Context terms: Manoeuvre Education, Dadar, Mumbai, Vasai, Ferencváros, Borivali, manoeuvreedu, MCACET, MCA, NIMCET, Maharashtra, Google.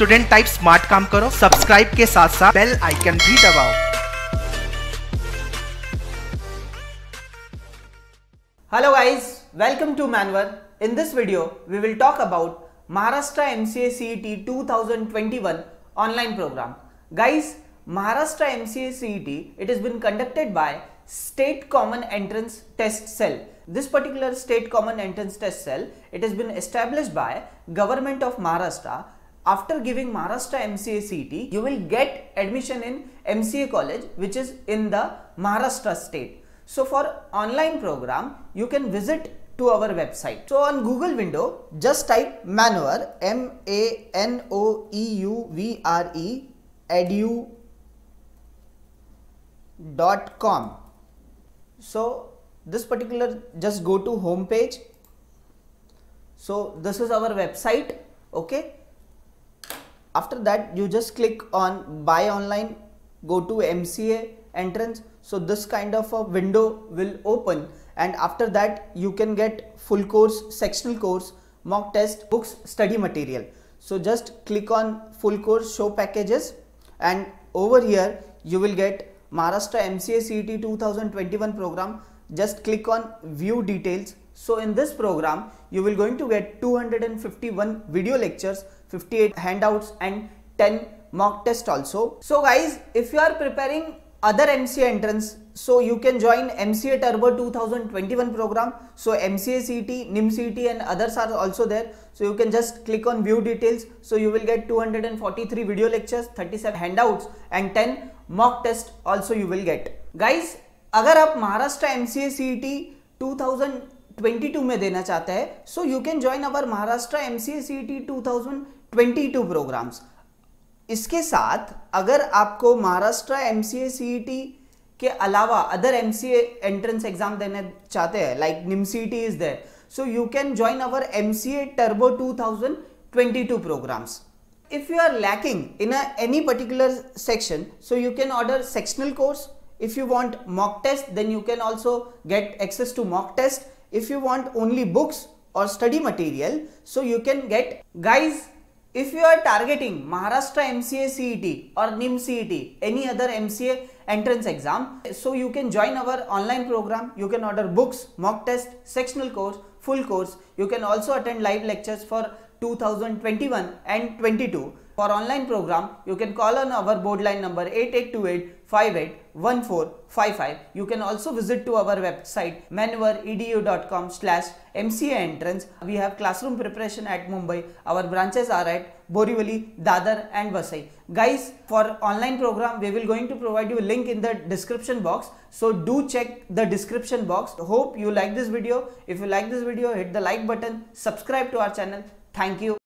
Student type smart काम करो, subscribe के साथ साथ बेल आइकन भी दबाओ। हेलो गाइस, वेलकम टू मैनवर। In this video we will talk about Maharashtra MCACET 2021 online program. Guys, Maharashtra MCACET, it has been conducted by State Common Entrance Test Cell. This particular State Common Entrance Test Cell, it has been established by Government of Maharashtra. After giving Maharashtra MCACET, you will get admission in MCA college which is in the Maharashtra state. So for online program, you can visit to our website. So on Google window, just type Manoeuvre, manoeuvre.edu.com. So this particular, just go to home page. So this is our website. Okay. After that, you just click on buy online, go to MCA entrance. So this kind of a window will open, and after that you can get full course, sectional course, mock test, books, study material. So just click on full course, show packages, and over here you will get Maharashtra MCACET 2021 program. Just click on view details. So in this program you will going to get 251 video lectures, 58 handouts and 10 mock test also. So guys, if you are preparing other MCA entrance, so you can join MCA Turbo 2021 program. So MCACET, NIMCET and others are also there. So you can just click on view details. So you will get 243 video lectures, 37 handouts and 10 mock test also you will get. Guys, अगर आप Maharashtra MCACET 2022 में देना चाहते हैं, so you can join our Maharashtra MCACET 2022 programs. इसके साथ अगर आपको महाराष्ट्र MCACET के अलावा अदर MCA एंट्रेंस एग्जाम देने चाहते हैं, like NIMCET is there, so you can join our MCA Turbo 2022 programmes. If you are lacking in any particular section, so you can order sectional course. If you want mock test, then you can also get access to mock test. If you want only books और study material, so you can get. Guys, if you are targeting Maharashtra MCACET or NIMCET, any other MCA entrance exam, so you can join our online program. You can order books, mock test, sectional course, full course. You can also attend live lectures for 2021 and 22. For online program, you can call on our board line number 8828581455. You can also visit to our website manoeuvre.edu.com/MCA entrance. We have classroom preparation at Mumbai. Our branches are at Borivali, Dadar and Vasai. Guys, for online program, we will going to provide you a link in the description box. So do check the description box. Hope you like this video. If you like this video, hit the like button, subscribe to our channel. Thank you.